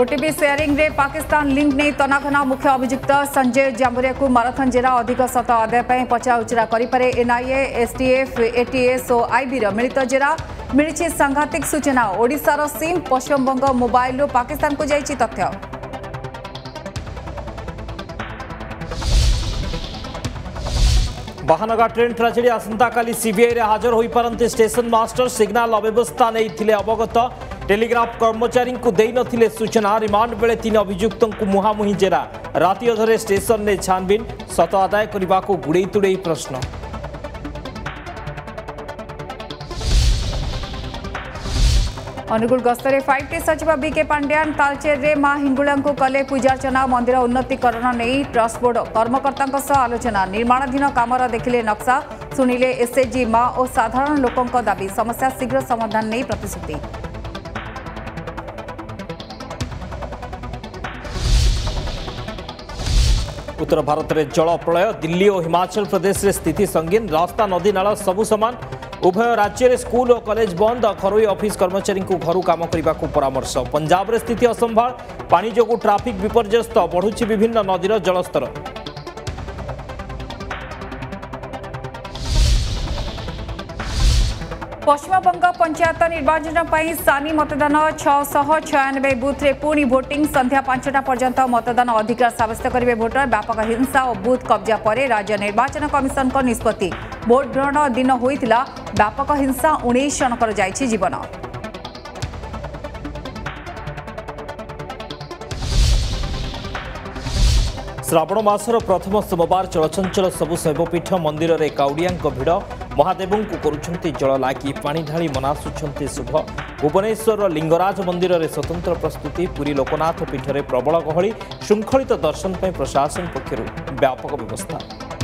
OTP सेयारिंग रे Pakistan link नहीं तनाघना मुख्य अभियुक्त संजय जाम्बुरिया को माराथन जेरा अधिक सत आदाय पचराउचरा करे एनआईए एसटीएफ एटीएस और आईबी मिलित जेरा मिली सांघातिक सूचना ओडिशार सिम पश्चिमबंग मोबाइल रो पाकिस्तान को जाइए तथ्य। बाहनगा ट्रेन ट्राजेडी आसंता काली सीबीआई रे हाजर होई परंते स्टेशन मास्टर सिग्नल अव्यवस्था नहीं थिले अवगत टेलीग्राफ कर्मचारी को देई नथिले सूचना रिमांड बेले तीन अभियुक्तों को मुहामुही जेरा राति अधरे स्टेशन ने छानबीन सत आदाय करने को गुड़े तुड़े प्रश्न। अनुगुल गस्तरे 5टी सचिव बीके पांड्यान तालचेर रे मां हिंगुला को कले पूजार्चना मंदिर उन्नतीकरण नहीं ट्रस्ट बोर्ड कर्मकर्तांक सह आलोचना निर्माणाधीन कामरा देखिले नक्शा सुनिले एसएजी मां और साधारण लोकंक दाबी समस्या शीघ्र समाधान नहीं प्रतिश्रुति। उत्तर भारत में जल प्रलय दिल्ली और हिमाचल प्रदेश में स्थिति संगीन रास्ता नदी नाला सबू समान उभय राज्य में स्कूल और कॉलेज बंद घरोई ऑफिस कर्मचारी को घर काम करने को परामर्श। पंजाब में स्थिति असंभा पानी जो ट्राफिक विपर्यस्त बढ़ुची विभिन्न नदीर जलस्तर। पश्चिमबंग पंचायत निर्वाचन पर सानी मतदान 696 बुथ में पुणी भोटिंग संध्या 5टा पर्यंत मतदान अधिकार सब्यस्त करेंगे भोटर। व्यापक हिंसा और बूथ कब्जा पर राज्य निर्वाचन कमिशन का निष्पत्ति भोट ग्रहण दिन होता व्यापक हिंसा 19 जनकर जाइए जीवन। श्रावण मासर प्रथम सोमवार चलचंचल सबु शैवपीठ मंदिर में काउड़िया भिड़ महादेवों को करुछंती जल लागी पानी ढाली मनासुछंती शुभ। भुवनेश्वर लिंगराज मंदिर में स्वतंत्र प्रस्तुति पुरी लोकनाथ पीठ में प्रबल गहली शृंखलित दर्शन पर प्रशासन पक्षर व्यापक व्यवस्था।